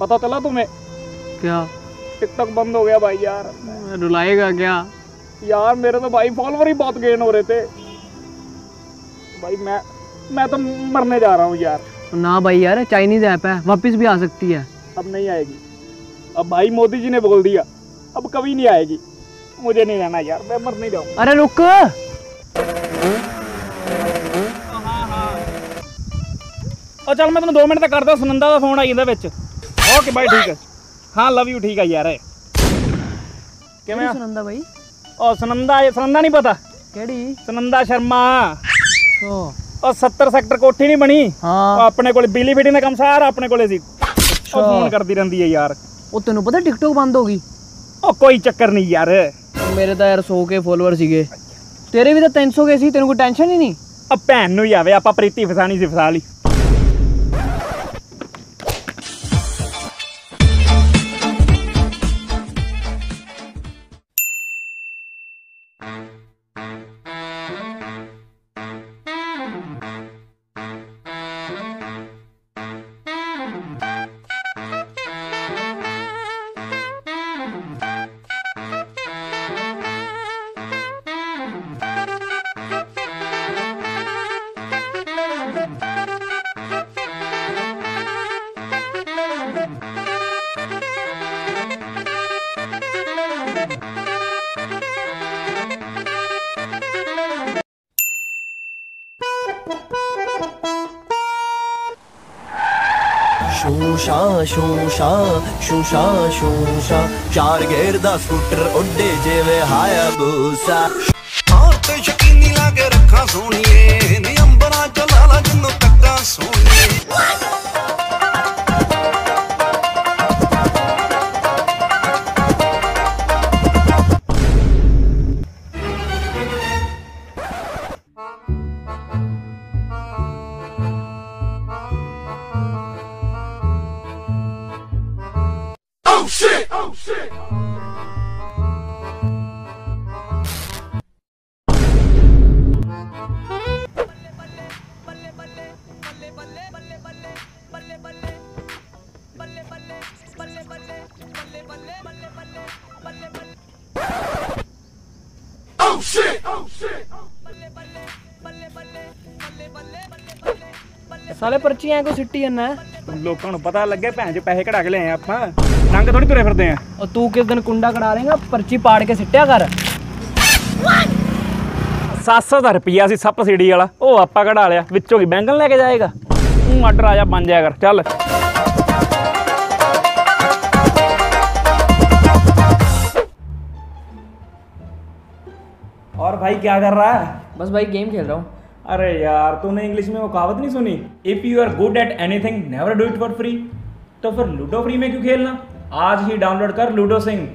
पता चला तुम्हें क्या? टिकटॉक बंद हो गया भाई यार। रुलाएगा क्या यार? मेरे तो भाई फॉलोवर ही बहुत गेन हो रहे थे भाई। मैं तो मरने जा रहा हूँ यार। ना भाई यार, चाइनीज ऐप है, वापस भी आ सकती है। अब नहीं आएगी। अब भाई मोदी जी ने बोल दिया, अब कभी नहीं आएगी। मुझे नहीं रहना यार, मैं मर नहीं जाऊँ। अरे रुक। और चल मैं तेन 2 मिनट तक करता। सुनंदा का फोन आई जाता। ओके भाई ठीक है। हाँ लव यू। ठीक है यार। किवें सुनंदा भाई? और सुनंदा नहीं पता केड़ी? सुनंदा शर्मा। और 70 सेक्टर कोठी नहीं बनी? हाँ। अपने को बिजली फिटिंग का काम सारा अपने को फोन करती रहती है यार। वो तेनों पता टिकटॉक बंद होगी? ओ कोई चक्कर नहीं यार। मेरे तो यार 100K फॉलोअर सीगे, तेरे भी तो 300K सी। तेरे को टेंशन ही नहीं। अब भैन नूं ही आवे, आपां प्रीति फसानी सी फसा ली। शूशा शूशा शूशा शूशा चार गेर दा स्कूटर उड्डे जिवे हायाबूसा। हां ते यकीनी लागे रखा सोनिए नी अंबरा चला ला जिन्नो तक्का सोनिए। साले पर्चियां को सिट्टी ना लोगों को पता लगे भैन जो पैसे कड़ा के ले आए। आप नंग थोड़ी तुरे फिरते हैं। और तू किस दिन कुंडा कड़ा लेगा, पर्ची पाड़ के सिट्टिया कर। 700 रुपया सी सप सीढ़ी वाला, वो आपा कड़ा लिया। विचों की बैंगन लेके जाएगा तू। आडर आजा बन जाया कर। चल और भाई क्या कर रहा है? बस भाई गेम खेल रहा हूँ। अरे यार तूने इंग्लिश में वो कहावत नहीं सुनी, if you are good at anything never do it for free? तो फिर लूडो फ्री में क्यों खेलना? आज ही डाउनलोड कर लूडो सिंह,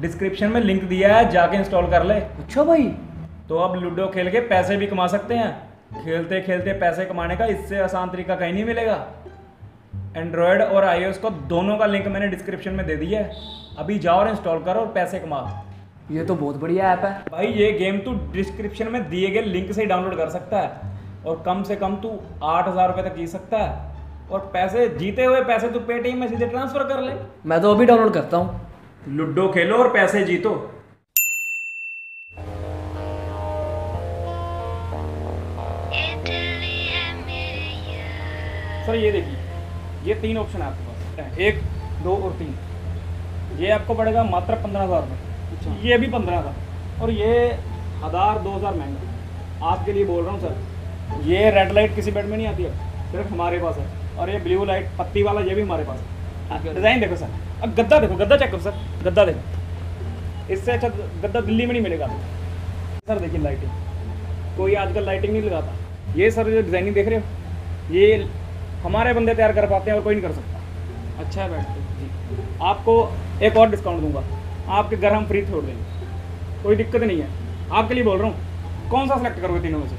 डिस्क्रिप्शन में लिंक दिया है, जाके इंस्टॉल कर ले। अच्छा भाई, तो अब लूडो खेल के पैसे भी कमा सकते हैं। खेलते खेलते पैसे कमाने का इससे आसान तरीका कहीं नहीं मिलेगा। एंड्रॉयड और iOS को दोनों का लिंक मैंने डिस्क्रिप्शन में दे दिया है। अभी जाओ और इंस्टॉल करो और पैसे कमाओ। ये तो बहुत बढ़िया ऐप है भाई। ये गेम तू डिस्क्रिप्शन में दिए गए लिंक से ही डाउनलोड कर सकता है। और कम से कम तू 8000 रुपये तक जीत सकता है। और पैसे जीते हुए पैसे तू पेटीएम में सीधे ट्रांसफर कर ले। मैं तो अभी डाउनलोड करता हूँ। लूडो खेलो और पैसे जीतो। सर ये देखिए, ये 3 ऑप्शन है आपके पास, 1, 2 और 3। ये आपको पड़ेगा मात्र 15,000 रुपये। ये भी 15,000 और ये 1000 2000 महंगा आपके लिए बोल रहा हूँ सर। ये रेड लाइट किसी बेड में नहीं आती है, सिर्फ हमारे पास है। और ये ब्लू लाइट पत्ती वाला, ये भी हमारे पास है। डिज़ाइन देखो सर। अब गद्दा देखो, गद्दा चेक करो सर, गद्दा देखो। इससे अच्छा गद्दा दिल्ली में नहीं मिलेगा सर। देखिए लाइटिंग, कोई आजकल लाइटिंग नहीं लगाता। ये सर जो डिज़ाइनिंग देख रहे हो, ये हमारे बंदे तैयार कर पाते हैं और कोई नहीं कर सकता। अच्छा है बैठ जी। आपको एक और डिस्काउंट दूंगा, आपके घर हम फ्री छोड़ देंगे, कोई दिक्कत नहीं है। आपके लिए बोल रहा हूँ, कौन सा सेलेक्ट करोगे तीनों में से?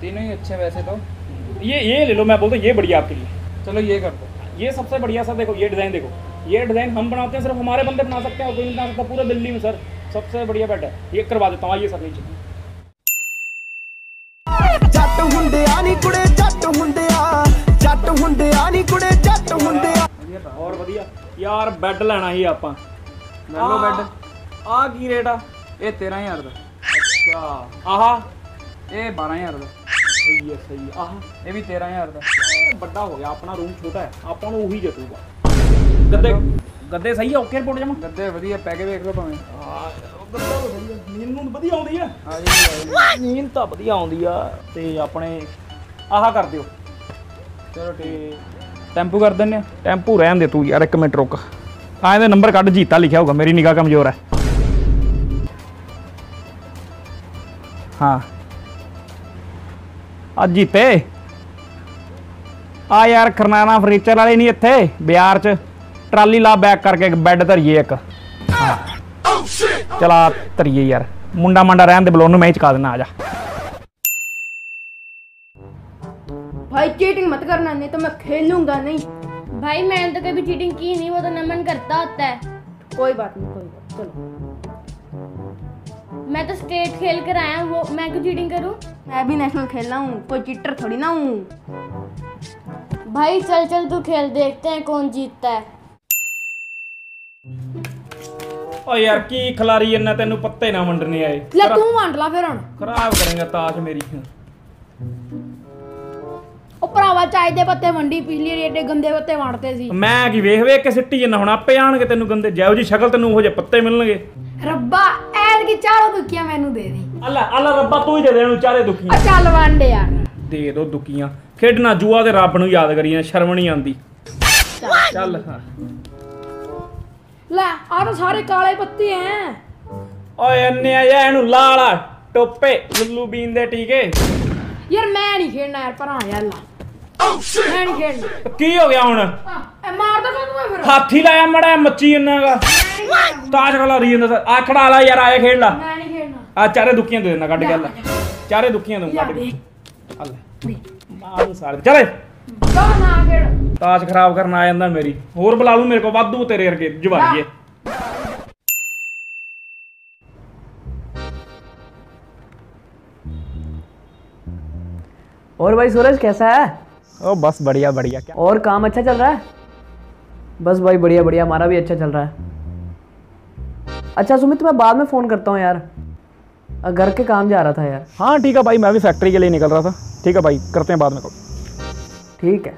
तीनों ही अच्छे वैसे तो। ये ले लो, मैं बोलता हूँ ये बढ़िया आपके लिए। चलो ये कर दो, ये सबसे बढ़िया सा। देखो ये डिज़ाइन देखो, ये डिज़ाइन हम बनाते हैं, सिर्फ हमारे बंदे बना सकते हैं और कोई नहीं बना सकता पूरा दिल्ली में सर। सबसे बढ़िया बेड है, ये करवा देता हूँ। आइए सर नीचे। यार बैड लेना ही आपां नैनो बैड आ की रेट आ ये 13,000 दा। अच्छा आहा ये 12,000 दा। सही है सही है। आहा ये भी 13,000 दा। बड़ा हो गया अपना रूम छोटा है आपां नू उही जटूगा। गद्दे गद्दे सही है ओके रिपोर्ट जमा गद्दे वधिया पैके देख लो भावें। हां नींद नूंद वधिया आउंदी है। हां जी नींद तो वधिया आउंदी आ ते अपने आहा कर दियो। चलो ठीक टैंपू कर देने। टैंपू रहन दे तू यार एक मिनट रुक। हां इहदा नंबर कट जीता लिखा होगा मेरी निगाह कमजोर है। हां आज जीते आ यार खरनाना फर्नीचर वाले नहीं इत्थे बिहार च ट्राली ला बैक करके बेड धरिए एक। हां चला तरिए यार मुंडा मंडा रहन दे बलोन में ही चका देना। आजा भाई चीटिंग मत करना नहीं तो मैं खेलूंगा नहीं। भाई मैंने तो कभी चीटिंग की नहीं वो तो नमन करता होता है। कोई बात नहीं कोई बात चलो। मैं तो स्टेट खेल कर आया हूँ वो मैं क्यों चीटिंग करूँ। मैं भी नेशनल खेलना हूँ कोई चीटर थोड़ी ना हूँ। भाई चल चल तू खेल देखते हैं कौन जीतता है। ओ यार की खिलाड़ी इन्ना तेनू पत्ते ना मंडने आए। ले तू मंड ला फिर हूं खराब करेगा ताश मेरी। ओ भरावा चाय दे पत्ते मंडी पिछली रेटे गंदे पत्ते मारते सी। मैं की वेख वेख के सिट्टी जन्ना हुन आपे आणगे तेनू गंदे जैव जी शकल तेनू हो जे पत्ते मिलणगे। रब्बा ऐर की चारों दुखियां मेनू दे दे। अल्ला अल्ला रब्बा तू ही दे देनू चारे दुखियां। चल वांडे यार दे दो दुखियां खेडना जुआ ते रब नू याद करियां शर्म नहीं आंदी। चल हां ला आ तो सारे काले पत्ते हैं। ओए अन्ने आया इनु लाला टोपे लुल्लू बीन दे टीके। यार मैं नहीं खेलना यार परां यार ला। ओह शिट मैं नहीं खेलना। की हो गया हुन ए मार दो तू फिर। हाथी लाया मड़ा मच्छी इन्ना का ताश खलारी जंदा सर आखड़ा ला यार आए खेल ला। मैं नहीं खेलना। आ चारे दुखियां दे देना काट के ला चारे दुखियां दूंगा काट के अल्ले मारू सारे चले तो ना खेल। ताश खराब करना आ जांदा मेरी होर बुला लूं मेरे को वादू तेरे अरके जुबानीए। और भाई सूरज कैसा है। ओ बस बढ़िया बढ़िया। क्या और काम अच्छा चल रहा है। बस भाई बढ़िया बढ़िया हमारा भी अच्छा चल रहा है। अच्छा सुमित मैं बाद में फ़ोन करता हूँ यार घर के काम जा रहा था यार। हाँ ठीक है भाई मैं भी फैक्ट्री के लिए निकल रहा था। ठीक है भाई करते हैं बाद में कॉल। ठीक है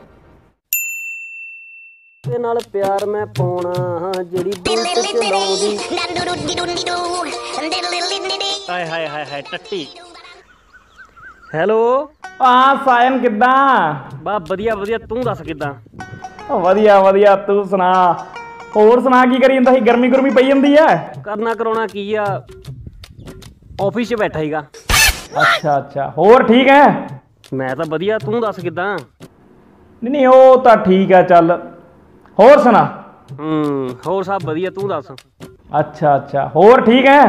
ਤੇ ਨਾਲ ਪਿਆਰ ਮੈਂ ਪਾਉਣਾ ਜਿਹੜੀ ਬੁਲਟ ਚਲਾਉਂਦੀ ਹਾਏ ਹਾਏ ਹਾਏ ਹਾਏ ਟੱਟੀ। ਹੈਲੋ ਹਾਂ ਸਾਇਮ ਕਿੱਦਾਂ। ਬਾ ਵਧੀਆ ਵਧੀਆ ਤੂੰ ਦੱਸ ਕਿੱਦਾਂ। ਵਧੀਆ ਵਧੀਆ ਤੂੰ ਸੁਣਾ ਹੋਰ ਸੁਣਾ ਕੀ ਕਰੀ ਜਾਂਦਾ ਸੀ। ਗਰਮੀ ਗਰਮੀ ਪਈ ਜਾਂਦੀ ਐ। ਕਰਨਾ ਕਰਾਉਣਾ ਕੀ ਆ ਆਫਿਸ 'ਚ ਬੈਠਾ ਹੀਗਾ। ਅੱਛਾ ਅੱਛਾ ਹੋਰ ਠੀਕ ਐ। ਮੈਂ ਤਾਂ ਵਧੀਆ ਤੂੰ ਦੱਸ ਕਿੱਦਾਂ। ਨਹੀਂ ਨਹੀਂ ਉਹ ਤਾਂ ਠੀਕ ਐ ਚੱਲ होर सुना। होर सब बढ़िया तू दस। अच्छा अच्छा होर ठीक है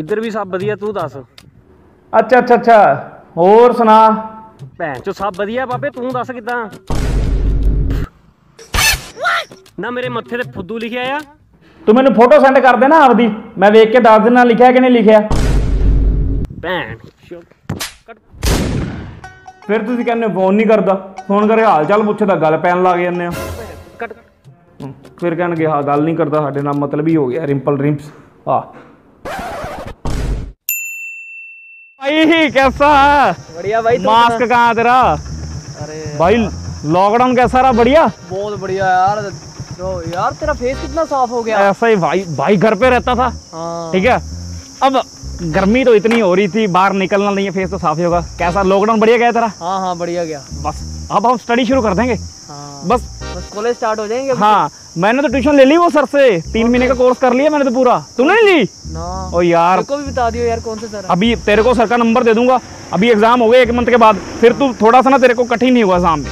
इधर भी सब बढ़िया तू दस। अच्छा अच्छा अच्छा होर सुना भैन चो सब बढ़िया बाबे तू दस किदा ना मेरे मत्थे ते फुद्दू लिखिया या तू मैनू फोटो सेंड कर देना आपदी मैं देख के दस दिन लिखिया कि नहीं लिखिया भैन चो फिर तुसी कहने फोन नहीं करदा फोन करके हाल चाल पुछदा गल पैन लग जन्ने आ फिर कहणगे हाँ गल नहीं करता साडे नाल मतलब ही हो गया रिंपल रिम्प्स। हाँ भाई कैसा बढ़िया भाई मास्क कहाँ तेरा। अरे भाई लॉकडाउन कैसा रहा। बढ़िया बहुत बढ़िया यार। तो यार तेरा फेस कितना साफ हो गया। ऐसा ही भाई भाई घर पे रहता था। हाँ। ठीक है अब गर्मी तो इतनी हो रही थी बाहर निकलना नहीं है फेस तो साफ ही होगा। कैसा लॉकडाउन बढ़िया गया तेरा। हाँ हाँ बढ़िया गया। बस अब हम स्टडी शुरू कर देंगे। बस कॉलेज स्टार्ट हो जाएंगे। हाँ मैंने तो ट्यूशन ले ली वो सर से 3 महीने का कोर्स कर लिया मैंने तो पूरा। तूने नहीं ली ना। ओ यार मेरे को भी बता दियो यार कौन से सर। अभी तेरे को सर का नंबर दे दूंगा। अभी एग्जाम हो गए 1 मंथ के बाद फिर तू थोड़ा सा ना तेरे को कठिन नहीं होगा एग्जाम में।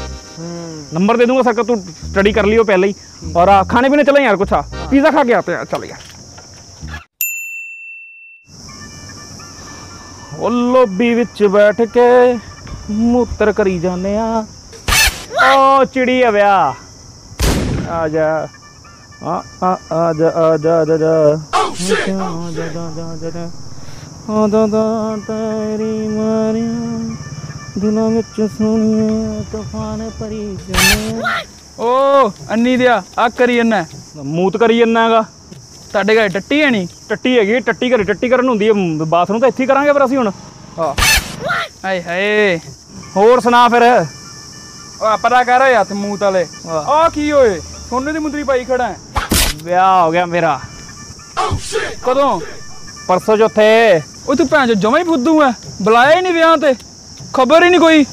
नंबर दे दूंगा सर का तू स्टडी कर लियो पहले ही। और खाने पीने चले यार कुछ पिज्जा खा के आते हैं। चलो यार लॉबी विच बैठ के मूत्र करी जाने ओ चिड़िया ब्या आजा आजा आजा आजा आजा तेरी मारिया दिलों में सोनिया तूफान परी जाने। ओ अन्नी दिया आ करी जन्ना मूत करी जन्ना गा ਤੁਹਾਡੇ ਘਰੇ ਟੱਟੀ ਹੈ ਨਹੀਂ? ਟੱਟੀ ਹੈਗੀ, ਟੱਟੀ ਘਰੇ ਟੱਟੀ ਕਰਨ ਹੁੰਦੀ ਹੈ, ਬਾਥਰੂਮ ਤਾਂ ਇੱਥੇ ਹੀ ਕਰਾਂਗੇ ਫਿਰ ਅਸੀਂ ਹੁਣ। ਹਾਏ ਹਾਏ ਹੋਰ ਸੁਣਾ ਫਿਰ। ਉਹ ਪਤਾ ਕਰ ਓਏ ਹੱਥ ਮੂੰਹ ਤਲੇ। ਆ ਕੀ ਓਏ ਸੋਨੇ ਦੀ ਮੁੰਦਰੀ ਪਾਈ ਖੜਾ ਹੈ? ਵਿਆਹ ਹੋ ਗਿਆ ਮੇਰਾ। ਕਦੋਂ? ਪਰਸੋਂ ਚੌਥੇ। ਉਹ ਤੂੰ ਭੈਣ ਜਮਾ ਹੀ ਫੁੱਦੂ ਹੈ, ਬੁਲਾਇਆ ਹੀ ਨਹੀਂ ਵਿਆਹ ਤੇ, ਖਬਰ ਹੀ ਨਹੀਂ ਕੋਈ।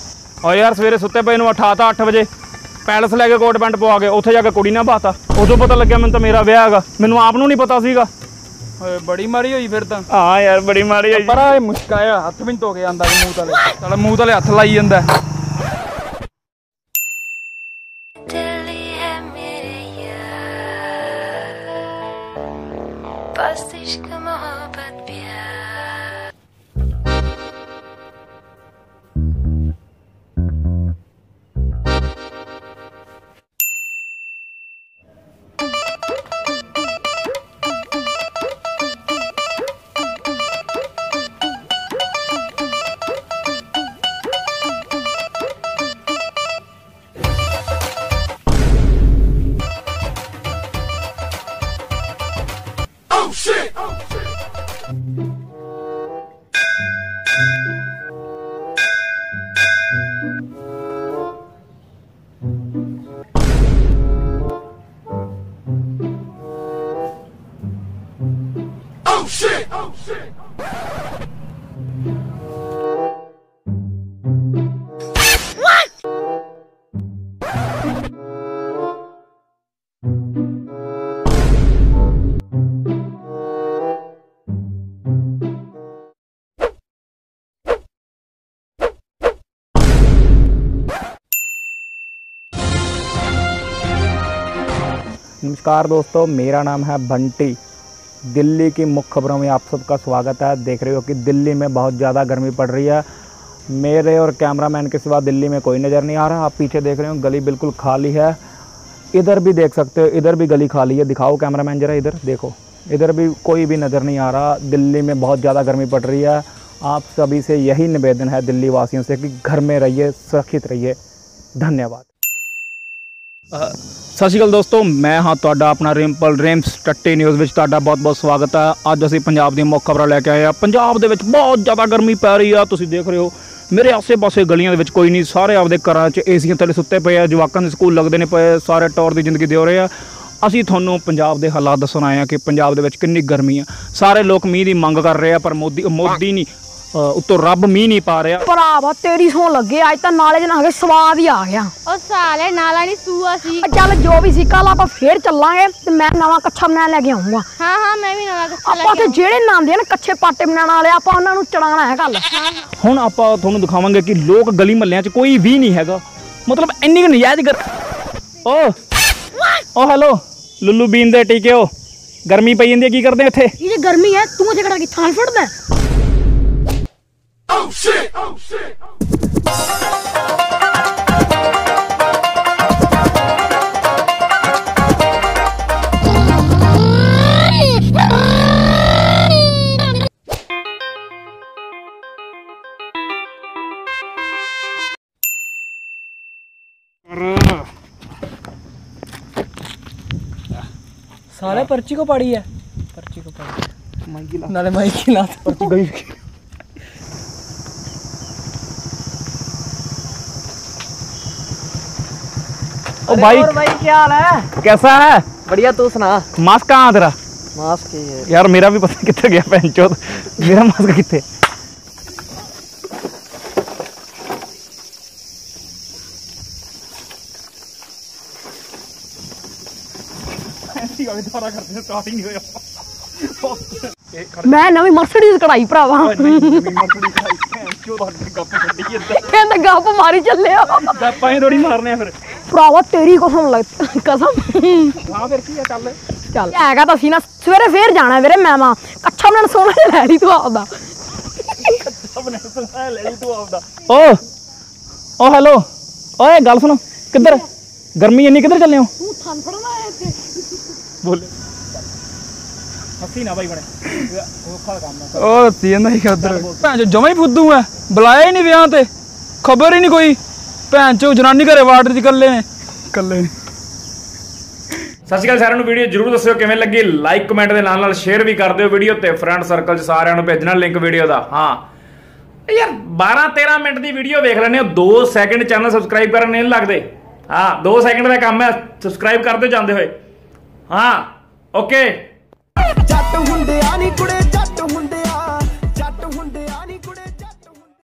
ਓ ਯਾਰ ਸਵੇਰੇ ਸੁੱਤੇ ਪਏ ਨੂੰ ਉਠਾਤਾ 8 ਵਜੇ, पैलेस लैके कोट पैंट पवा के उत्थे जाके कुड़ी ना पाता, उदों पता लग्या मैनूं तां मेरा विआह हैगा, मैनूं आप नूं नहीं पता सीगा। बड़ी मारी होई फिर तां। हां यार बड़ी मारी होई। पर ए मुस्काया हत्थ भी धो के आंदा मूंह ताले, चल मूंह ताले हत्थ लाई जांदा। दिल्ली है मेरे यार बस इश्क मोहब्बत प्यार। नमस्कार दोस्तों, मेरा नाम है बंटी। दिल्ली की मुख्य खबरों में आप सबका स्वागत है। देख रहे हो कि दिल्ली में बहुत ज़्यादा गर्मी पड़ रही है। मेरे और कैमरामैन के सिवा दिल्ली में कोई नज़र नहीं आ रहा। आप पीछे देख रहे हो गली बिल्कुल खाली है, इधर भी देख सकते हो, इधर भी गली खाली है। दिखाओ कैमरामैन ज़रा, इधर देखो, इधर भी कोई भी नज़र नहीं आ रहा। दिल्ली में बहुत ज़्यादा गर्मी पड़ रही है। आप सभी से यही निवेदन है दिल्ली वासियों से कि घर में रहिए, सुरक्षित रहिए। धन्यवाद। सत श्रीकाल दोस्तों, मैं हाँ तुहाडा अपना रिंपल रिम्प्स टट्टी न्यूज़ विच तुहाडा बहुत बहुत स्वागत है। अज असीं पंजाब दी मुख्य खबरां लैके आए हैं। पंजाब दे विच बहुत ज़्यादा गर्मी पै रही है, तुसीं देख रहे हो मेरे आसे पासे गलियां दे विच कोई नहीं, सारे आपदे घरां च एसीआं थल्ले सुत्ते पए आ, जवाकां दे स्कूल लगदे ने पए, सारे टौर दी जिंदगी दे रहे आ। असीं तुहानूं पंजाब दे हालात दस्सण आए हैं कि पंजाब दे विच किन्नी गर्मी है। सारे लोग मींह दी मंग कर रहे हैं पर मोदी नहीं उत्तों रब मीह नहीं पा रहा। भरावा तेरी सौ लगे अज तो नाले च स्वाद ही आ गया। ओ साले नाला नहीं सूआ सी। चल जो भी सी कल आप फिर चलांगे ते मैं नवा कच्छा बना लेके आऊंगा। हां हां मैं भी नवा कच्छा लेके आऊंगा। आप जेड़े नांदे ना कच्छे पाटे बनाने वाले आप उन्हां नूं चढ़ाना है कल। हुण आप तुहानूं दिखावांगे कि लोग गली महल्लियां च कोई भी नहीं हैगा, मतलब इन्नी नजायज कर। ओ ओ हेलो लुल्लू बीन दे टीकेओ, गर्मी पई जंदी की करदे इत्थे? ये गर्मी है तू इत्थे कड़ा कित्थां फड़दा है? Oh shit! Oh shit! साले पर्ची को पड़ी है, पर्ची को पड़ी। माइक ला, नाले माइक ला, पर्ची गई। ओ भाई क्या हाल है? कैसा है? बढ़िया, तू सुना? मास्क कहाँ तेरा? मास्क है यार मेरा भी, पता कितने गया पैंचो, मेरा मास्क कितने? मैं नवी मर्सिडीज कढ़ाई भरावा, गप मारी चले थोड़ी मारने फिर ਭਰਾਵਾ ਤੇਰੀ ਕਸਮ ਲੱਗ ਕਸਮ। ਹਾਂ ਫਿਰ ਕੀ ਆ, ਚੱਲ ਚੱਲ ਹੈਗਾ ਤਾਂ ਅਸੀਂ ਨਾ ਸਵੇਰੇ ਫੇਰ ਜਾਣਾ ਵੀਰੇ। ਮੈਂ ਮਾਂ ਕੱਛਾ ਬਣਨ ਸੋਹਣਾ ਲੈ ਲਈ ਤੂੰ ਆਪਦਾ, ਕੱਛਾ ਬਣਨ ਸੋਹਣਾ ਲੈ ਲਈ ਤੂੰ ਆਪਦਾ। ਓ ਓ ਹੈਲੋ ਓਏ ਗੱਲ ਸੁਣ, ਕਿੱਧਰ ਗਰਮੀ ਇੰਨੀ ਕਿੱਧਰ ਚੱਲੇ ਹੋ? ਤੂੰ ਥਾਨ ਫੜਨਾ ਆਇਆ ਇੱਥੇ ਬੋਲੇ ਹੱਸੀ ਨਾ ਬਾਈ ਬਣੇ ਔਖਾ ਕੰਮ ਨਾ। ਓ ਤੀਨ ਨਹੀਂ ਉਧਰ ਭੈਣ ਜਮਾ ਹੀ ਫੁੱਦੂ ਐ, ਬੁਲਾਇਆ ਹੀ ਨਹੀਂ ਵਿਆਹ ਤੇ, ਖਬਰ ਹੀ ਨਹੀਂ ਕੋਈ। ਭੈਣ ਚੋ ਜਨਾਨੀ ਘਰੇ ਵਾਰਡ ਚ ਕੱਲੇ ਨੇ। सत श्री अकाल सारे वीडियो जरूर दस्यो किवें लगी, लाइक कमेंट के नाल शेयर भी कर दिओ वीडियो ते फ्रेंड सर्कल च सारिआं भेजना लिंक वीडियो दा। हाँ यार 12-13 मिनट की वीडियो वेख लैंदे हो, 2 सैकंड चैनल सबसक्राइब करन नहीं लगदे। हाँ 2 सैकंड का काम है, सबसक्राइब कर दो जाते हुए। हाँ ओके।